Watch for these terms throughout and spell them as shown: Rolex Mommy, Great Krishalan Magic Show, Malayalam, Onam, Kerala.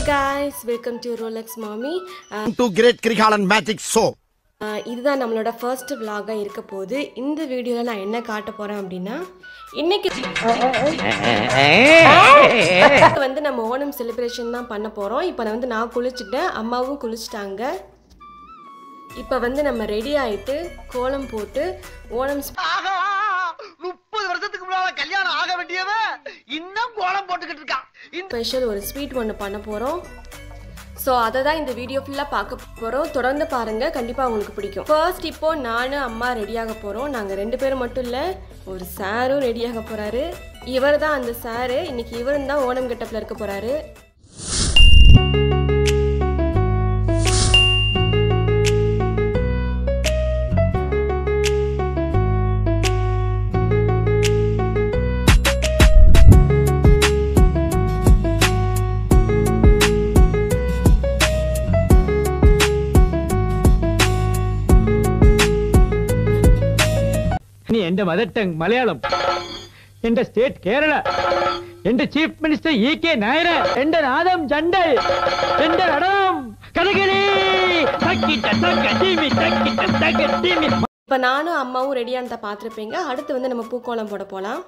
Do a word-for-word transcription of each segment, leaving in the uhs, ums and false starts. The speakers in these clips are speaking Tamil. Hey guys, welcome to Rolex Mommy. Uh, to Great Krishalan Magic Show. This is our first vlog. In this video, I am going to cut a video. We are going to celebration. Now, we are going to celebrate. Now, we are going to celebrate. Now, we are ready to column. Special or sweet one பண்ண போறோம் சோ அத தான் இந்த வீடியோ ஃபுல்லா பார்க்க போறோம் தொடர்ந்து பாருங்க கண்டிப்பா உங்களுக்கு பிடிக்கும் ஃபர்ஸ்ட் இப்போ நானு அம்மா ரெடி ஆக போறோம் நாங்க ரெண்டு பேரும் மட்டும் இல்ல ஒரு சாரு ரெடி ஆக போறாரு இவர்தான் அந்த சாரு இன்னைக்கு இவரும் தான் ஓணம் கெட்டப்ல இருக்க போறாரு Enda mother tongue Malayalam, enda state Kerala, enda Chief Minister E K Naira, enda Adam Jandai, enda Adam Kadagiri. Takita takatimi takita takatimi. இப்ப நானும் அம்மாவும் ரெடி அந்த பாத்திரப்பீங்க அடுத்து வந்து நம்ம பூக்கோலம் போட போலாம்.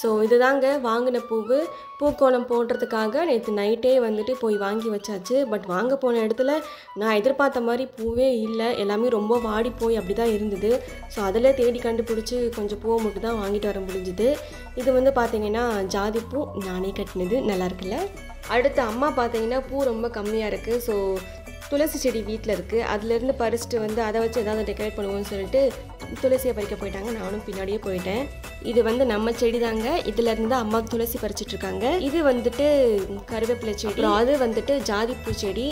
சோ இதுதாங்க வாங்குன பூவு பூக்கோலம் போடுறதுக்காக நேத்து நைட்டே வந்துட்டு போய் வாங்கி வச்சாச்சு பட் வாங்க போன இடத்துல நான் எதிர்பார்த்த மாதிரி பூவே இல்ல எல்லாமே ரொம்ப வாடி போய் அப்படி தான் இருந்தது சோ அதல தேடி கண்டுபிடிச்சு கொஞ்சம் பூ மட்டும் தான் வாங்கிட்டு வர முடிஞ்சது இது வந்து பாத்தீங்கன்னா ஜாதி பூ நானே கட்டினது நல்லா இருக்குல அடுத்து அம்மா பாத்தீங்கன்னா பூ ரொம்ப கம்மியா இருக்கு சோ துளசி செடி வீட்ல இருக்கு அதுல இருந்து பறிச்சிட்டு வந்து அத வச்சு ஏதாவது டெக்கரேட் பண்ணுவோம்னு சொல்லிட்டு துளசியை பறிக்க போய்ட்டாங்க நானும் பின்னாடியே போய்ட்டேன் இது வந்து நம்ம செடி தாங்க இதுல இருந்து அம்மா துளசி பறிச்சிட்டு இருக்காங்க இது வந்துட்டு கருவேப்பிலை செடி அது வந்துட்டு ஜாதி பூ செடி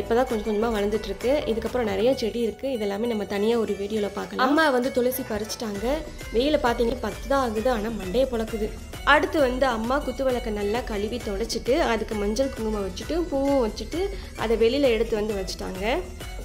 இப்பதான் கொஞ்சம் கொஞ்சமா வளர்ந்துட்டு இருக்கு இதுக்கு அப்புறம் நிறைய செடி இருக்கு இதெல்லாம் நம்ம தனியா ஒரு வீடியோல பார்க்கலாம் அம்மா வந்து துளசி பறிச்சிட்டாங்க வெயில பாத்தீங்க பத்து தான் ஆகுது ஆனா மண்டையே பொளக்குது அடுத்து வந்து அம்மா குத்துவிளக்க நல்லா கழுவி தொடச்சிட்டு அதுக்கு மஞ்சள் குங்குமம் வச்சிட்டு பூவும் வச்சிட்டு அதை வெளியில எடுத்து வந்து வச்சிட்டாங்க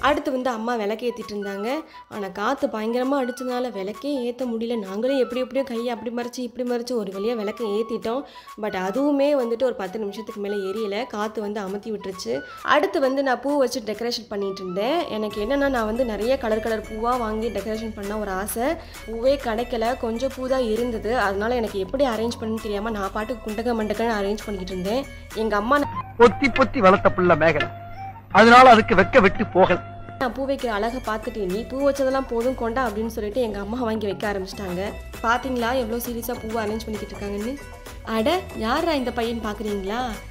அடுத்து வந்து அம்மா விளக்கு ஏத்திட்டு இருந்தாங்க ஆனா காத்து பயங்கரமா அடிச்சனால விளக்கே ஏத்த முடியல நாங்களே எப்படி எப்படியோ கை அப்படி மரிச்சி இப்படி மரிச்சி ஒரு வெளிய விளக்கு ஏத்திட்டோம் பட் அதுவுமே வந்துட்டு ஒரு பத்து நிமிஷத்துக்கு மேல ஏறியல காத்து வந்து அமத்தி விட்டுருச்சு அடுத்து வந்து நான் பூ வச்சு டெக்கரேஷன் பண்ணிட்டு இருந்தேன் எனக்கு என்னன்னா நான் வந்து நிறைய கலர் கலர் பூவா வாங்கி டெக்கரேஷன் பண்ண ஒரு ஆசை பூவே கிடைக்கல கொஞ்சம் பூ தான் இருந்தது அதனால எனக்கு எப்படி அரேஞ்ச் பண்ணனும் தெரியாம நான் பாட்டு குண்டக மண்டகன அரேஞ்ச் பண்ணிட்டு இருந்தேன் எங்க அம்மா பொத்தி பொத்தி வளத்த புள்ள மேகல அதனால அதுக்கு வெக்க விட்டு போகல நான் பூ வைக்கிற அழகை பார்த்துட்டு நீ பூ வச்சதெல்லாம் போதும் கொண்டா அப்படின்னு சொல்லிட்டு எங்கள் அம்மா வாங்கி வைக்க ஆரம்பிச்சிட்டாங்க பார்த்தீங்களா எவ்வளோ சீரியஸாக பூவை அரேஞ்ச் பண்ணிக்கிட்டு இருக்காங்கன்னு அட யாரா இந்த பையன் பார்க்குறீங்களா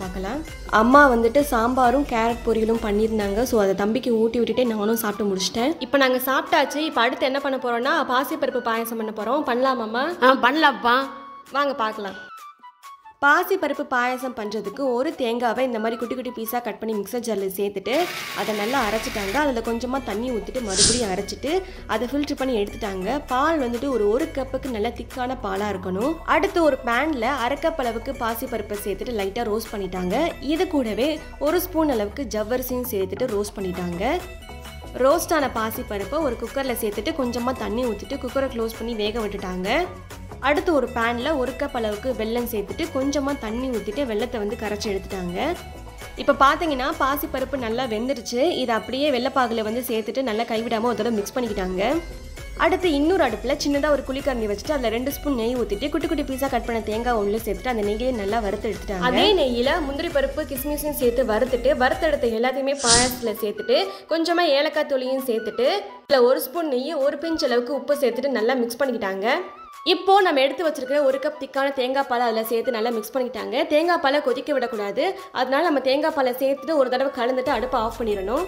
பார்க்கலாம் அம்மா வந்துட்டு சாம்பாரும் கேரட் பொரியலும் பண்ணியிருந்தாங்க ஸோ அதை தம்பிக்கு ஊட்டி விட்டுட்டே நானும் சாப்பிட்டு முடிச்சிட்டேன் இப்போ நாங்கள் சாப்பிட்டாச்சு இப்போ அடுத்து என்ன பண்ண போறோம்னா பாசிப்பருப்பு பாயசம் பண்ண போறோம் பண்ணலாமாம்மா ஆ பண்ணலாம்ப்பா வாங்க பார்க்கலாம் பாசிப்பருப்பு பாயசம் பண்ணுறதுக்கு ஒரு தேங்காவை இந்த மாதிரி குட்டி குட்டி பீஸாக கட் பண்ணி மிக்சர் ஜாரில் சேர்த்துட்டு அதை நல்லா அரைச்சிட்டாங்க அதில் கொஞ்சமாக தண்ணி ஊற்றிட்டு மறுபடியும் அரைச்சிட்டு அதை ஃபில்ட்ரு பண்ணி எடுத்துட்டாங்க பால் வந்துட்டு ஒரு ஒரு கப்புக்கு நல்லா திக்கான பாலாக இருக்கணும் அடுத்து ஒரு பேனில் அரை கப் அளவுக்கு பாசிப்பருப்பை சேர்த்துட்டு லைட்டாக ரோஸ்ட் பண்ணிட்டாங்க இது கூடவே ஒரு ஸ்பூன் அளவுக்கு ஜவ்வரிசியும் சேர்த்துட்டு ரோஸ்ட் பண்ணிட்டாங்க ரோஸ்டான பாசிப்பருப்பை ஒரு குக்கரில் சேர்த்துட்டு கொஞ்சமாக தண்ணி ஊற்றிட்டு குக்கரை க்ளோஸ் பண்ணி வேக விட்டுட்டாங்க அடுத்து ஒரு பேனில் ஒரு கப் அளவுக்கு வெல்லம் சேர்த்துட்டு கொஞ்சமாக தண்ணி ஊற்றிட்டு வெல்லத்தை வந்து கரைச்சி எடுத்துட்டாங்க இப்போ பார்த்தீங்கன்னா பாசிப்பருப்பு நல்லா வெந்துருச்சு இதை அப்படியே வெள்ளப்பாகில் வந்து சேர்த்துட்டு நல்லா கைவிடாமல் ஒரு தடவை மிக்ஸ் பண்ணிக்கிட்டாங்க அடுத்து இன்னொரு அடுப்பில் சின்னதாக ஒரு குளிக்கரண்டி வச்சுட்டு அதில் ரெண்டு ஸ்பூன் நெய் ஊற்றிட்டு குட்டி குட்டி பீஸாக கட் பண்ண தேங்காய் உள்ளே சேர்த்துட்டு அந்த நெய்யை நல்லா வறுத்து எடுத்துட்டாங்க அதே நெய்யில் முந்திரி பருப்பு கிஸ்மிஸும் சேர்த்து வறுத்துட்டு வறுத்தெடுத்த எல்லாத்தையுமே பாயசத்தில் சேர்த்துட்டு கொஞ்சமாக ஏலக்காய் தூளியும் சேர்த்துட்டு இல்லை ஒரு ஸ்பூன் நெய்யும் ஒரு பிஞ்ச் அளவுக்கு உப்பு சேர்த்துட்டு நல்லா மிக்ஸ் பண்ணிக்கிட்டாங்க இப்போ நம்ம எடுத்து வச்சிருக்கிற ஒரு கப் திக்கான தேங்காய் பாலை அதில் சேர்த்து நல்லா மிக்ஸ் பண்ணிக்கிட்டாங்க தேங்காய் பாலை கொதிக்க விடக்கூடாது அதனால நம்ம தேங்காய் பாலை சேர்த்துட்டு ஒரு தடவை கலந்துட்டு அடுப்பை ஆஃப் பண்ணிடணும்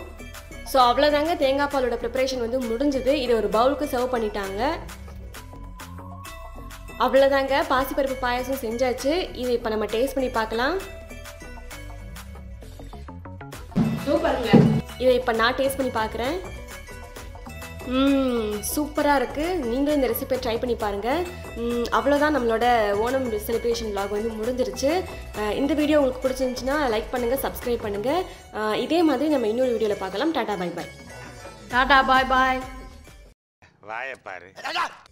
ஸோ அவ்வளோதாங்க தேங்காய் பாலோட ப்ரிப்பரேஷன் வந்து முடிஞ்சது இதை ஒரு பவுலுக்கு சர்வ் பண்ணிட்டாங்க அவ்வளோதாங்க பாசிப்பருப்பு பாயசம் செஞ்சாச்சு இது இப்போ நம்ம டேஸ்ட் பண்ணி பார்க்கலாம் சூப்பருங்க இதை இப்போ நான் டேஸ்ட் பண்ணி பார்க்குறேன். ம் சூப்பராக இருக்குது. நீங்களும் இந்த ரெசிபியை ட்ரை பண்ணி பாருங்கள். அவ்வளோதான், நம்மளோட ஓணம் செலிப்ரேஷன் vlog வந்து முடிஞ்சிருச்சு. இந்த வீடியோ உங்களுக்கு பிடிச்சிருந்துச்சுன்னா லைக் பண்ணுங்கள், சப்ஸ்கிரைப் பண்ணுங்கள். இதே மாதிரி நம்ம இன்னொரு வீடியோவில் பார்க்கலாம். டாடா பாய் பாய். டாடா பாய் பாய். வாயை பாரு.